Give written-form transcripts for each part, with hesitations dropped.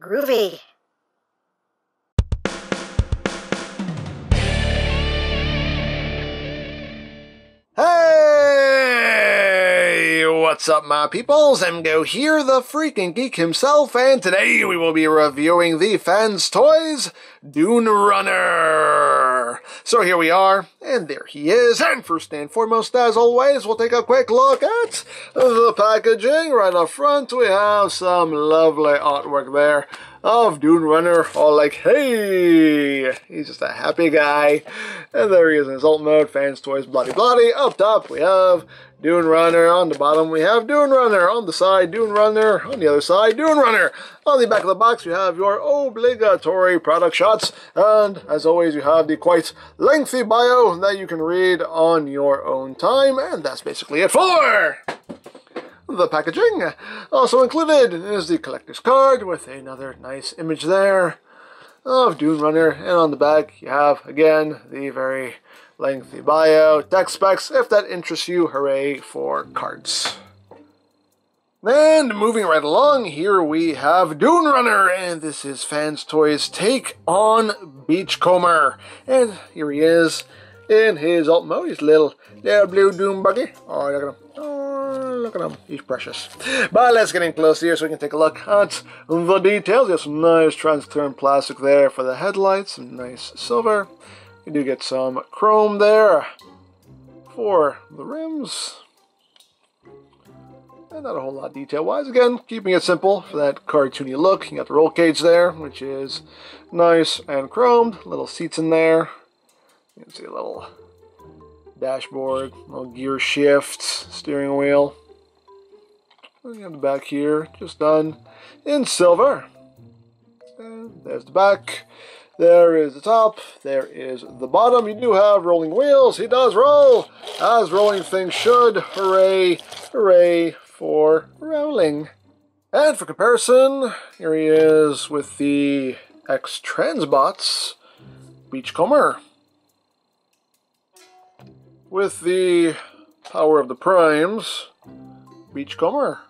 Groovy. Hey, what's up my peoples? EmGo here, the freaking geek himself, and today we will be reviewing the Fans Toys Dune Runner. So here we are, and there he is, and first and foremost as always we'll take a quick look at the packaging. Right up front we have some lovely artwork there of Dune Runner, all like, hey, he's just a happy guy. And there he is in his alt mode, Fans Toys, bloody bloody. Up top we have Dune Runner, on the bottom we have Dune Runner, on the side Dune Runner, on the other side Dune Runner. On the back of the box you have your obligatory product shots, and as always you have the quite lengthy bio that you can read on your own time, and that's basically it for the packaging. Also included is the collector's card with another nice image there of Dune Runner, and on the back you have again the very lengthy bio, tech specs if that interests you, hooray for cards. And moving right along, here we have Dune Runner, and this is Fans Toys' take on Beachcomber, and here he is in his alt mode, his little blue Dune buggy. Oh, look at him. Look at him, he's precious. But let's get in close here so we can take a look at the details. You have some nice transparent plastic there for the headlights, some nice silver. You do get some chrome there for the rims. And not a whole lot detail-wise. Again, keeping it simple for that cartoony look. You got the roll cage there, which is nice and chromed. Little seats in there. You can see a little dashboard, little gear shift, steering wheel. And on the back here, just done in silver. And there's the back, there is the top, there is the bottom. You do have rolling wheels, he does roll, as rolling things should, hooray, hooray for rolling. And for comparison, here he is with the X-Transbots Beachcomber, with the Power of the Primes Beachcomber.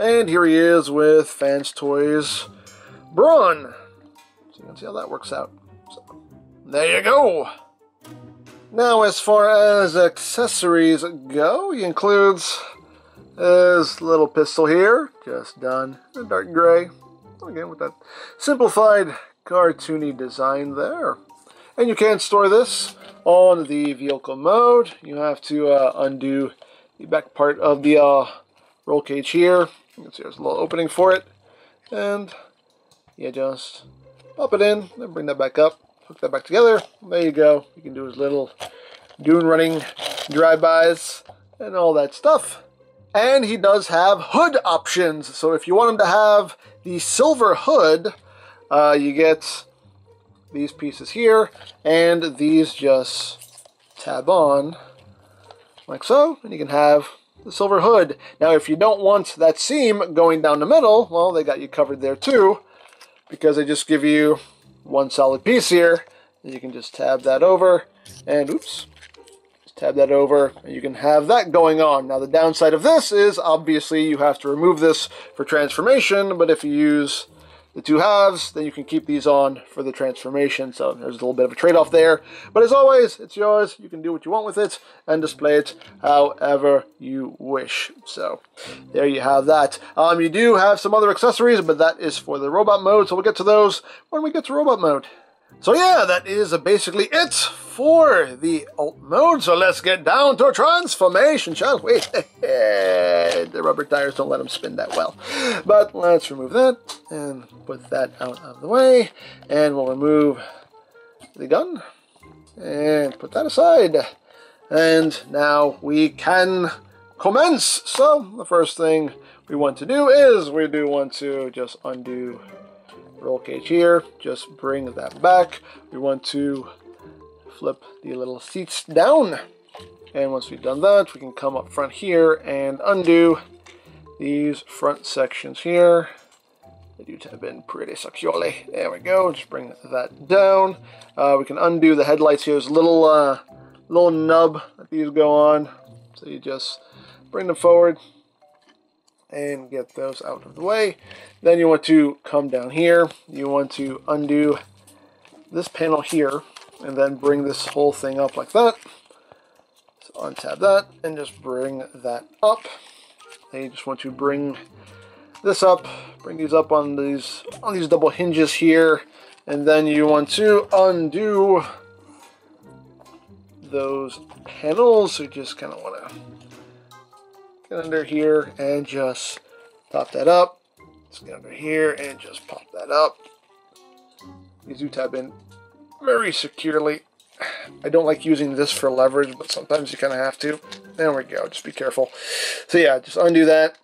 And here he is with Fans Toys Brawn. So you can see how that works out. So, there you go. Now as far as accessories go, he includes his little pistol here, just done in dark gray. Again with that simplified cartoony design there. And you can store this on the vehicle mode. You have to undo the back part of the roll cage here. You can see there's a little opening for it. And you just pop it in, then bring that back up, hook that back together. There you go. You can do his little Dune running drive-bys and all that stuff. And he does have hood options. So if you want him to have the silver hood, you get these pieces here, and these just tab on like so, and you can have the silver hood. Now if you don't want that seam going down the middle, well, they got you covered there too, because they just give you one solid piece here, and you can just tab that over, and oops, just tab that over, and you can have that going on. Now the downside of this is obviously you have to remove this for transformation, but if you use the two halves, then you can keep these on for the transformation. So there's a little bit of a trade-off there, but as always, it's yours. You can do what you want with it and display it however you wish. So there you have that. You do have some other accessories, but that is for the robot mode, so we'll get to those when we get to robot mode. So yeah, that is basically it for the alt mode. So let's get down to transformation, shall we? The rubber tires don't let them spin that well. But let's remove that and put that out of the way. And we'll remove the gun and put that aside. And now we can commence. So the first thing we want to do is we do want to just undo roll cage here, just bring that back. We want to flip the little seats down, and once we've done that, we can come up front here and undo these front sections here. They do tab in pretty securely. There we go, just bring that down. We can undo the headlights here. There's a little nub that these go on, so you just bring them forward, and get those out of the way. Then you want to come down here, you want to undo this panel here, and then bring this whole thing up like that. So untab that and just bring that up. Then you just want to bring this up, bring these up on these double hinges here, and then you want to undo those panels. You just kind of want to get under here and just pop that up. Just get under here and just pop that up. These do tab in very securely. I don't like using this for leverage, but sometimes you kind of have to. There we go, just be careful. So yeah, just undo that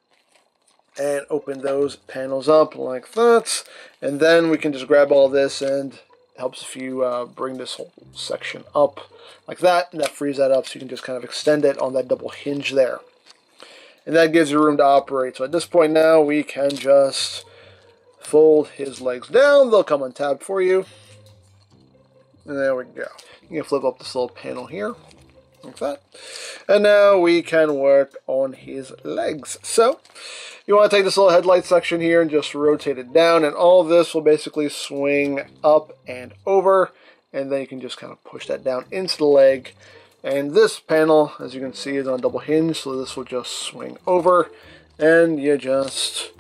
and open those panels up like that. And then we can just grab all this, and it helps if you bring this whole section up like that, and that frees that up so you can just kind of extend it on that double hinge there. And that gives you room to operate. So at this point now, we can just fold his legs down. They'll come untabbed for you. And there we go. You can flip up this little panel here, like that. And now we can work on his legs. So you want to take this little headlight section here and just rotate it down, and all this will basically swing up and over. And then you can just kind of push that down into the leg. And this panel, as you can see, is on double hinge, so this will just swing over, and you just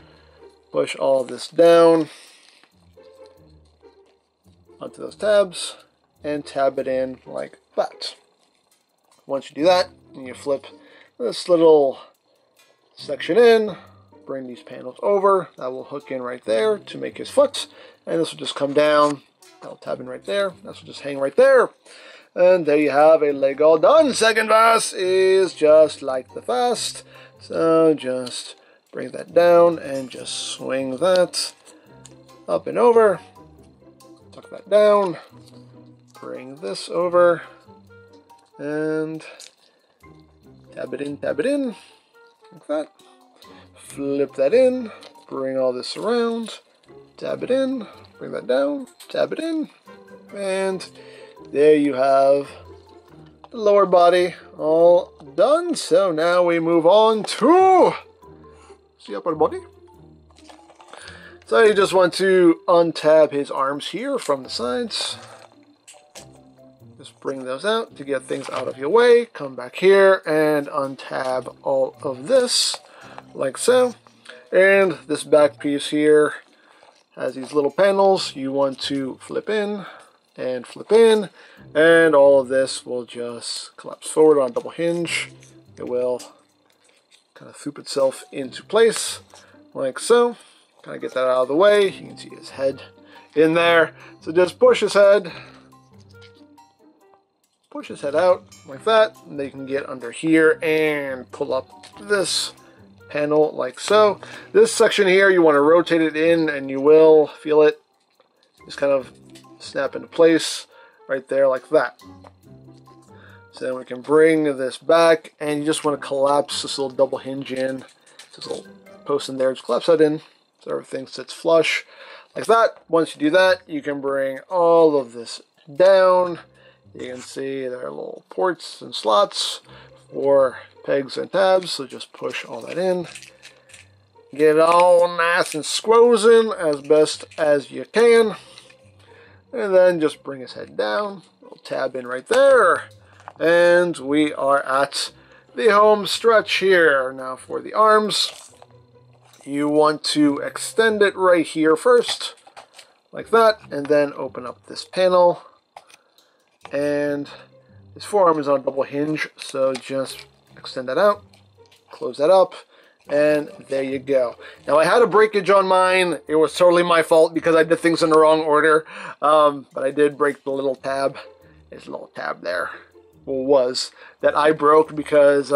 push all this down onto those tabs and tab it in like that. Once you do that, you flip this little section in, bring these panels over, that will hook in right there to make his foot, and this will just come down, that'll tab in right there, this will just hang right there. And there you have a leg all done. Second verse is just like the first. So just bring that down and just swing that up and over. Tuck that down. Bring this over. And tab it in, like that. Flip that in. Bring all this around. Tab it in. Bring that down. Tab it in. And there you have the lower body all done. So now we move on to the upper body. So you just want to untab his arms here from the sides. Just bring those out to get things out of your way. Come back here and untab all of this like so. And this back piece here has these little panels. You want to flip in and flip in, and all of this will just collapse forward on a double hinge. It will kind of swoop itself into place like so. Kind of get that out of the way. You can see his head in there, so just push his head out like that, and they can get under here and pull up this panel like so. This section here, you want to rotate it in, and you will feel it just kind of snap into place right there like that. So then we can bring this back, and you just want to collapse this little double hinge in, this little post in there, just collapse that in so everything sits flush like that. Once you do that, you can bring all of this down. You can see there are little ports and slots for pegs and tabs, so just push all that in. Get it all nice and squozen as best as you can. And then just bring his head down, we'll tab in right there. And we are at the home stretch here. Now for the arms, you want to extend it right here first, like that, and then open up this panel. And his forearm is on a double hinge, so just extend that out, close that up. And there you go. Now, I had a breakage on mine. It was totally my fault because I did things in the wrong order. But I did break the little tab. There's a little tab there. Well, was that I broke because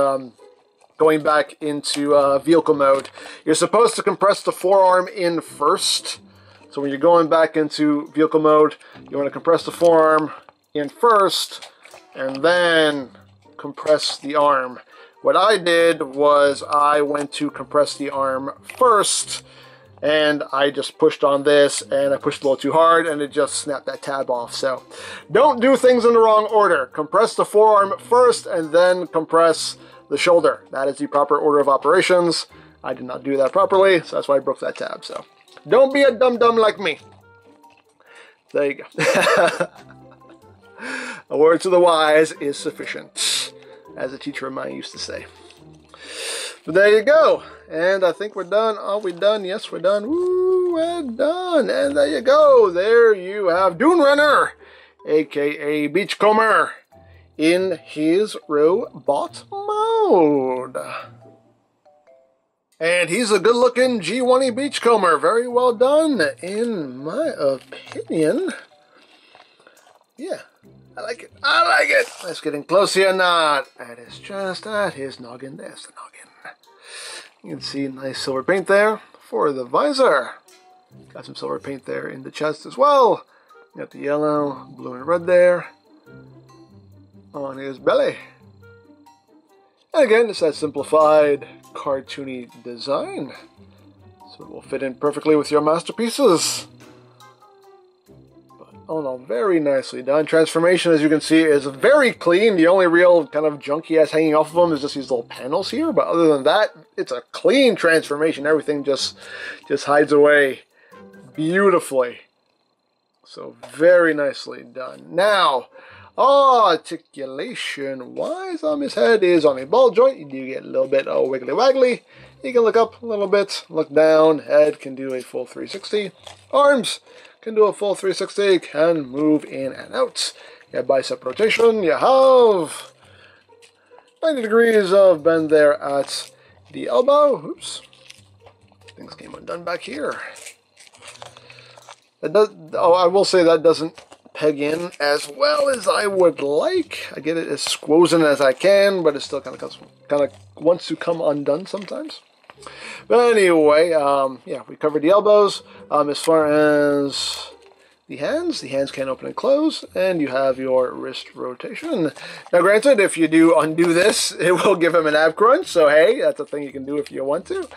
going back into vehicle mode, you're supposed to compress the forearm in first. So when you're going back into vehicle mode, you want to compress the forearm in first and then compress the arm. What I did was I went to compress the arm first, and I just pushed on this, and I pushed a little too hard, and it just snapped that tab off. So don't do things in the wrong order. Compress the forearm first and then compress the shoulder. That is the proper order of operations. I did not do that properly, so that's why I broke that tab. So don't be a dum-dum like me. There you go. A word to the wise is sufficient, as a teacher of mine used to say. But there you go. And I think we're done. Are we done? Yes, we're done. Woo, we're done. And there you go. There you have Dune Runner, aka Beachcomber, in his robot mode. And he's a good-looking G1E Beachcomber. Very well done, in my opinion. Yeah, I like it. I like it. Let's get in close here, not at his chest, at his noggin. There's the noggin. You can see nice silver paint there for the visor. Got some silver paint there in the chest as well. Got the yellow, blue, and red there on his belly. And again, it's that simplified, cartoony design. So it will fit in perfectly with your masterpieces. But all in all, very nicely done. Transformation, as you can see, is very clean. The only real kind of junky ass hanging off of them is just these little panels here. But other than that, it's a clean transformation. Everything just hides away beautifully. So very nicely done. Now, articulation-wise on his head is on a ball joint. You do get a little bit of wiggly-waggly. You can look up a little bit, look down. Head can do a full 360. Arms can do a full 360. Can move in and out. You have bicep rotation. You have 90 degrees of bend there at the elbow. Oops. Things came undone back here. That does, oh, I will say that doesn't peg in as well as I would like. I get it as squozen as I can, but it still kind of wants to come undone sometimes. But anyway, yeah, we covered the elbows. As far as the hands can open and close, and you have your wrist rotation. Now, granted, if you do undo this, it will give him an ab crunch. So hey, that's a thing you can do if you want to.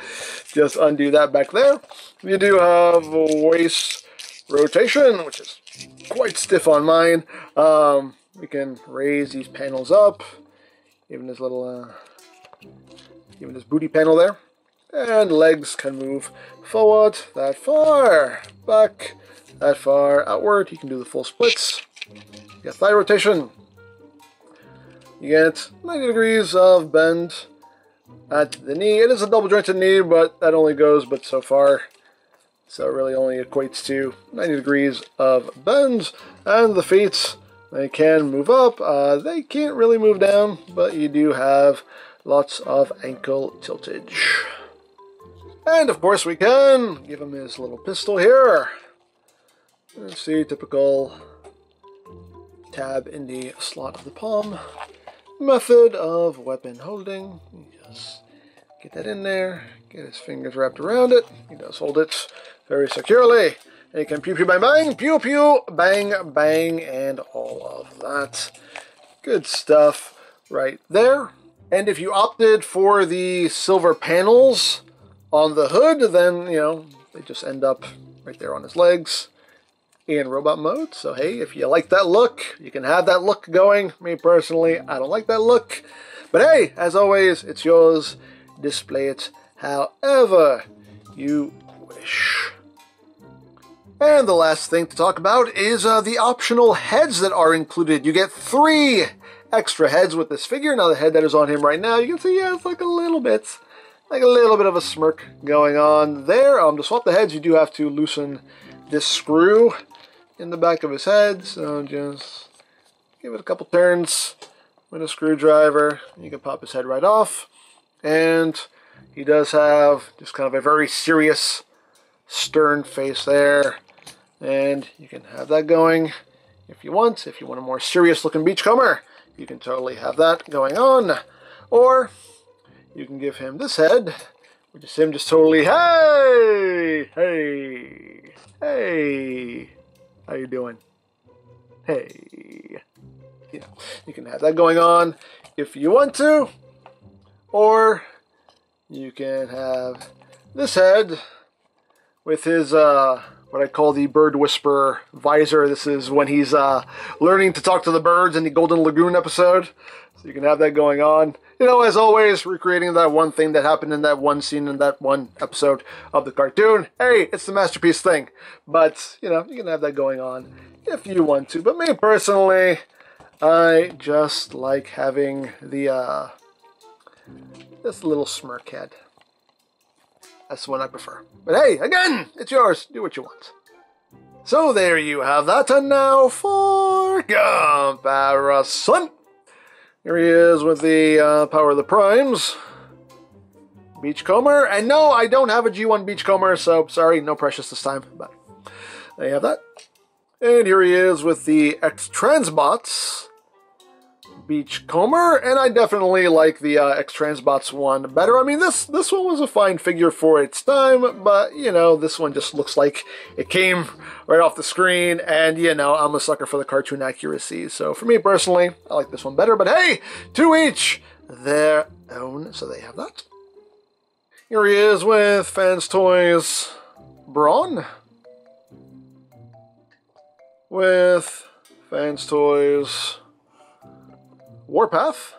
Just undo that back there. You do have waist rotation, which is quite stiff on mine. We can raise these panels up, even this little, even this booty panel there. And legs can move forward that far, back that far, outward. You can do the full splits. You get thigh rotation. You get 90 degrees of bend at the knee. It is a double jointed knee, but that only goes but so far. So it really only equates to 90 degrees of bends. And the feet, they can move up. They can't really move down, but you do have lots of ankle tiltage. And of course we can give him his little pistol here. Let's see, typical tab in the slot of the palm. Method of weapon holding. Just get that in there. Get his fingers wrapped around it. He does hold it very securely. And he can pew pew bang bang, pew pew bang bang, and all of that good stuff right there. And if you opted for the silver panels on the hood, then, you know, they just end up right there on his legs in robot mode. So hey, if you like that look, you can have that look going. Me personally, I don't like that look. But hey, as always, it's yours. Display it however you wish. And the last thing to talk about is the optional heads that are included. You get 3 extra heads with this figure. Now the head that is on him right now, you can see, yeah, it's like a little bit of a smirk going on there. To swap the heads, you do have to loosen this screw in the back of his head. So just give it a couple turns with a screwdriver. You can pop his head right off. And he does have just kind of a very serious, stern face there. And you can have that going if you want. If you want a more serious looking Beachcomber, you can totally have that going on. Or you can give him this head, which is him just totally, hey, hey, hey, how you doing? Hey. You know, you can have that going on if you want to. Or you can have this head with his what I call the Bird Whisperer visor. This is when he's learning to talk to the birds in the Golden Lagoon episode. So you can have that going on. You know, as always, recreating that one thing that happened in that one scene in that one episode of the cartoon. Hey, it's the masterpiece thing. But, you know, you can have that going on if you want to. But me personally, I just like having the, this little smirk head. That's the one I prefer. But hey, again, it's yours. Do what you want. So there you have that. And now for comparison. Here he is with the Power of the Primes. Beachcomber. And no, I don't have a G1 Beachcomber, so sorry, no Precious this time. But there you have that. And here he is with the X-Transbots Beachcomber, and I definitely like the X-Transbots one better. I mean, this one was a fine figure for its time, but, you know, this one just looks like it came right off the screen, and, you know, I'm a sucker for the cartoon accuracy, so for me personally, I like this one better, but hey, to each their own, so they have that. Here he is with Fans Toys Brawn, with Fans Toys Warpath,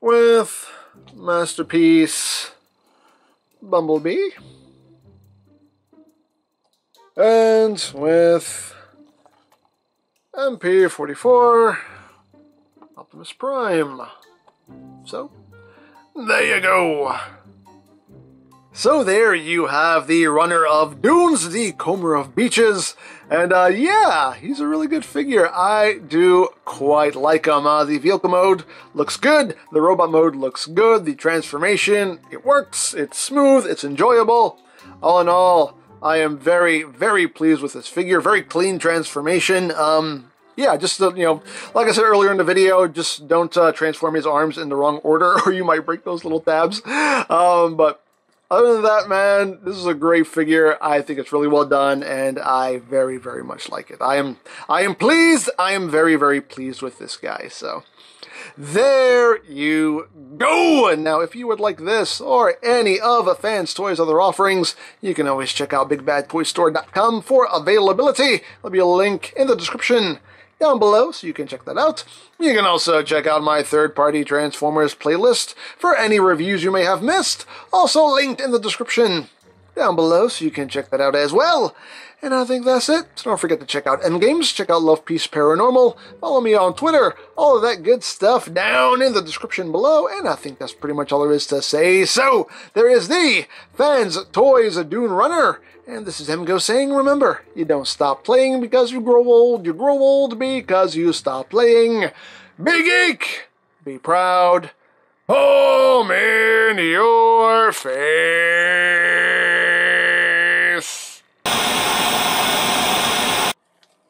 with Masterpiece Bumblebee, and with MP44 Optimus Prime. So, there you go. So there you have the runner of dunes, the comber of beaches, and yeah, he's a really good figure. I do quite like him. The vehicle mode looks good, the robot mode looks good, the transformation, it works, it's smooth, it's enjoyable. All in all, I am very, very pleased with this figure. Very clean transformation. Yeah, just, you know, like I said earlier in the video, just don't transform his arms in the wrong order or you might break those little tabs. But other than that, man, this is a great figure. I think it's really well done, and I very, very much like it. I am pleased. I am very, very pleased with this guy. So there you go. And now, if you would like this or any of a Fans Toys other offerings, you can always check out BigBadToyStore.com for availability. There'll be a link in the description down below, so you can check that out. You can also check out my third-party Transformers playlist for any reviews you may have missed, also linked in the description down below, so you can check that out as well. And I think that's it. So don't forget to check out EmGames, check out Love, Peace, Paranormal, follow me on Twitter, all of that good stuff down in the description below, and I think that's pretty much all there is to say. So, there is the Fans Toys Dune Runner, and this is EmGo saying, remember, you don't stop playing because you grow old because you stop playing. Be geek, be proud, home in your face.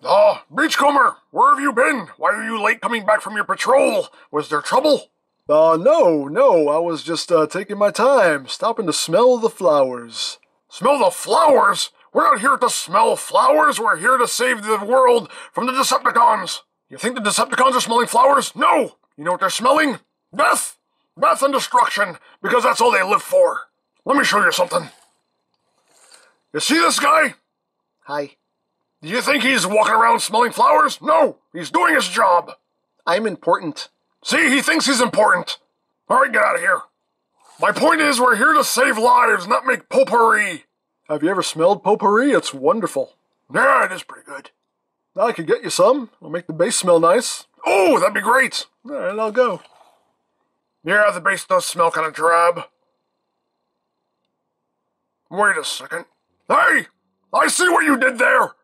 Oh, Beachcomber, where have you been? Why are you late coming back from your patrol? Was there trouble? No, I was just taking my time, stopping to smell the flowers. Smell the flowers? We're not here to smell flowers, we're here to save the world from the Decepticons. You think the Decepticons are smelling flowers? No! You know what they're smelling? Death! Death and destruction, because that's all they live for. Let me show you something. You see this guy? Hi. Do you think he's walking around smelling flowers? No! He's doing his job! I'm important. See, he thinks he's important. Alright, get out of here. My point is, we're here to save lives, not make potpourri. Have you ever smelled potpourri? It's wonderful. Yeah, it is pretty good. I could get you some. It'll make the base smell nice. Oh, that'd be great! Alright, I'll go. Yeah, the base does smell kind of drab. Wait a second. Hey! I see what you did there!